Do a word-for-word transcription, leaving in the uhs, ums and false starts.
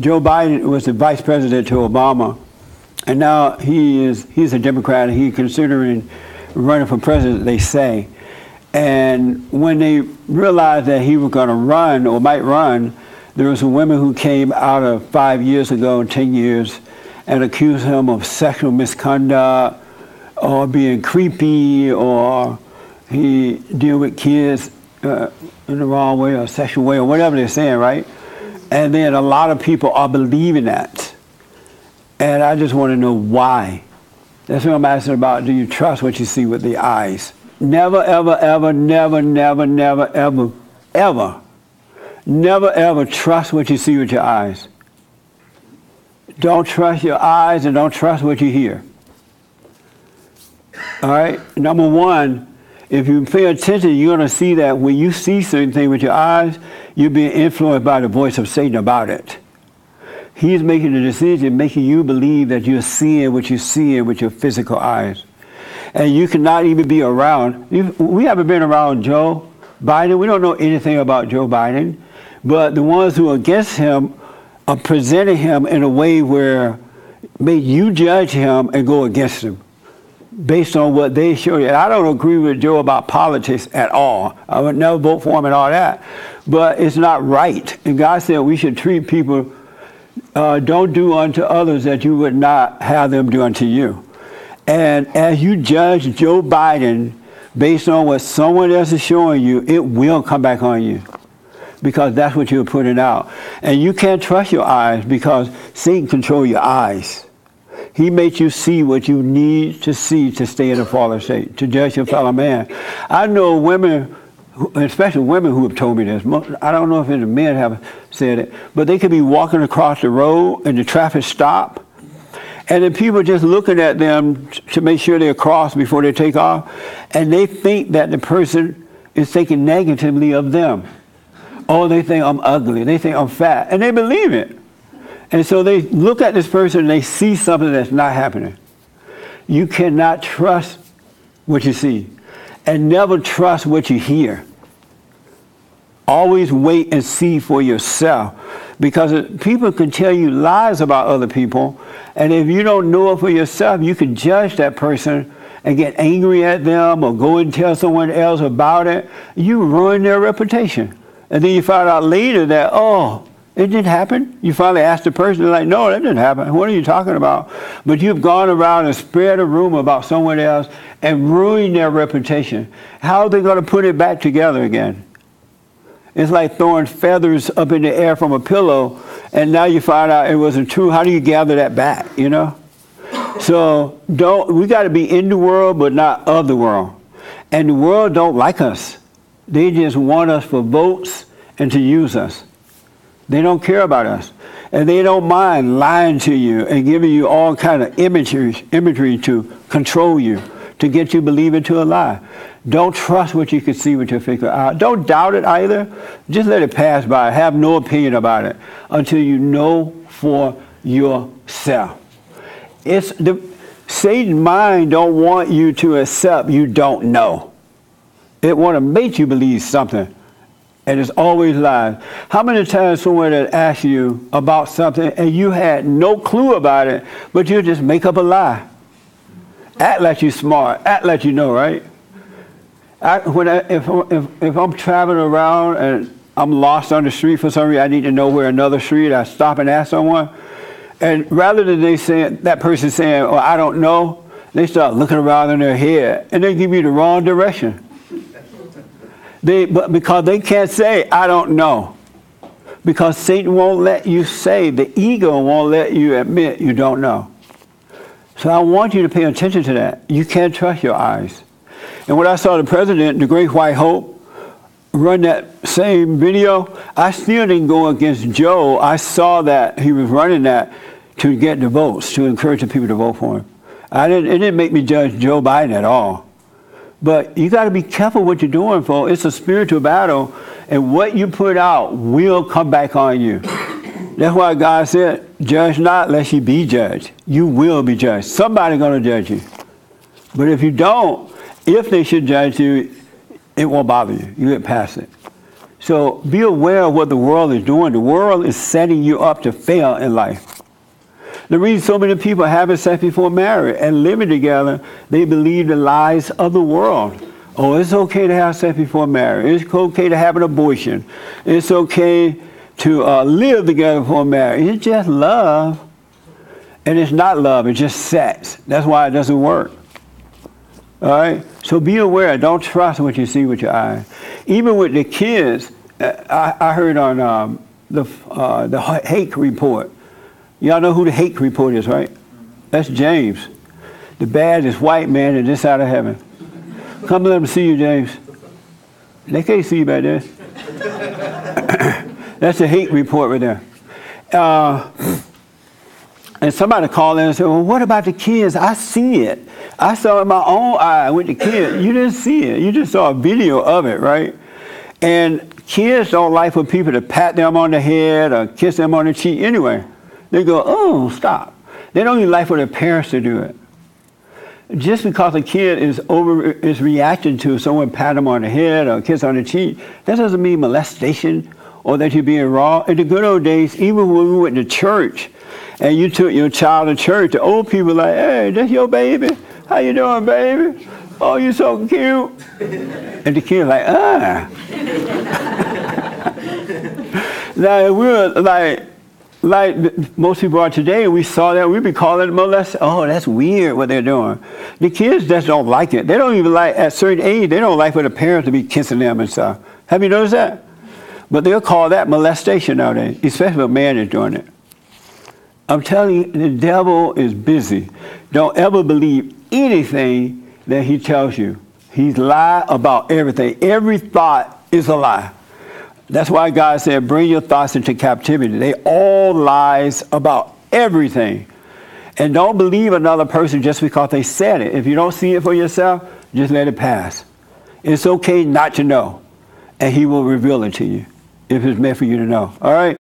Joe Biden was the vice president to Obama, and now he is he's a Democrat, and he's considering running for president, they say. And when they realized that he was going to run or might run, there were some women who came out of five years ago, ten years, and accused him of sexual misconduct or being creepy, or he deal with kids uh, in the wrong way or sexual way or whatever they're saying, right? And then a lot of people are believing that. And I just want to know why. That's what I'm asking about. Do you trust what you see with the eyes? Never, ever, ever, never, never, never, ever, ever, never, ever trust what you see with your eyes. Don't trust your eyes, and don't trust what you hear. All right? Number one, if you pay attention, you're going to see that when you see certain things with your eyes, you're being influenced by the voice of Satan about it. He's making a decision, making you believe that you're seeing what you're seeing with your physical eyes. And you cannot even be around. We haven't been around Joe Biden. We don't know anything about Joe Biden. But the ones who are against him are presenting him in a way where make you judge him and go against him based on what they show you. And I don't agree with Joe about politics at all. I would never vote for him and all that. But it's not right. And God said we should treat people, uh, don't do unto others that you would not have them do unto you. And as you judge Joe Biden based on what someone else is showing you, it will come back on you, because that's what you're putting out. And you can't trust your eyes, because Satan controls your eyes. He makes you see what you need to see to stay in a fallen state, to judge your fellow man. I know women, especially women, who have told me this. I don't know if any men have said it, but they could be walking across the road and the traffic stop, and then people just looking at them to make sure they're crossed before they take off, and they think that the person is thinking negatively of them. Oh, they think I'm ugly. They think I'm fat. And they believe it. And so they look at this person and they see something that's not happening. You cannot trust what you see. And never trust what you hear. Always wait and see for yourself. Because people can tell you lies about other people, and if you don't know it for yourself, you can judge that person and get angry at them or go and tell someone else about it. You ruin their reputation. And then you find out later that, oh, it didn't happen. You finally ask the person, they're like, no, that didn't happen. What are you talking about? But you've gone around and spread a rumor about someone else and ruined their reputation. How are they going to put it back together again? It's like throwing feathers up in the air from a pillow, and now you find out it wasn't true. How do you gather that back, you know? So don't. We got to be in the world, but not of the world. And the world don't like us. They just want us for votes and to use us. They don't care about us. And they don't mind lying to you and giving you all kind of imagery, imagery to control you, to get you believing to a lie. Don't trust what you can see with your physical eye. Don't doubt it either. Just let it pass by. Have no opinion about it until you know for yourself. It's the Satan's mind don't want you to accept you don't know. It want to make you believe something, and it's always lies. How many times someone has asked you about something and you had no clue about it, but you just make up a lie? Act like you smart. Act like you know, right? I, when I, if, if, if I'm traveling around and I'm lost on the street for some reason, I need to know where another street, I stop and ask someone. And rather than they saying, that person saying, oh, I don't know, they start looking around in their head, and they give you the wrong direction. They, but because they can't say, I don't know. Because Satan won't let you say, the ego won't let you admit you don't know. So I want you to pay attention to that. You can't trust your eyes. And when I saw the president, the Great White Hope, run that same video, I still didn't go against Joe. I saw that he was running that to get the votes, to encourage the people to vote for him. I didn't. It didn't make me judge Joe Biden at all. But you got to be careful what you're doing, folks. It's a spiritual battle, and what you put out will come back on you. That's why God said, judge not lest you be judged. You will be judged. Somebody's going to judge you. But if you don't, if they should judge you, it won't bother you. You get past it. So be aware of what the world is doing. The world is setting you up to fail in life. The reason so many people having sex before marriage and living together, they believe the lies of the world. Oh, it's okay to have sex before marriage. It's okay to have an abortion. It's okay to uh, live together before marriage. It's just love. And it's not love. It's just sex. That's why it doesn't work. All right? So be aware. Don't trust what you see with your eyes. Even with the kids, I, I heard on um, the uh, the Hake Report. Y'all know who the Hake Report is, right? That's James. The baddest white man in this side of heaven. Come let them see you, James. They can't see you back there. That's the Hake Report right there. Uh, and somebody called in and said, well, what about the kids? I see it. I saw it in my own eye with the kids. You didn't see it. You just saw a video of it, right? And kids don't like for people to pat them on the head or kiss them on the cheek anyway. They go, oh, stop. They don't even like for their parents to do it. Just because a kid is over is reacting to someone pat them on the head or kiss on the cheek, that doesn't mean molestation or that you're being wrong. In the good old days, even when we went to church and you took your child to church, the old people were like, hey, that's your baby. How you doing, baby? Oh, you so cute. And the kid like, ah. Now, we were like, Like most people are today, we saw that, we'd be calling it molestation. Oh, that's weird what they're doing. The kids just don't like it. They don't even like, at a certain age, they don't like for the parents to be kissing them and stuff. Have you noticed that? But they'll call that molestation nowadays, especially if a man is doing it. I'm telling you, the devil is busy. Don't ever believe anything that he tells you. He's lied about everything. Every thought is a lie. That's why God said, bring your thoughts into captivity. They all lies about everything. And don't believe another person just because they said it. If you don't see it for yourself, just let it pass. It's okay not to know. And he will reveal it to you if it's meant for you to know. All right?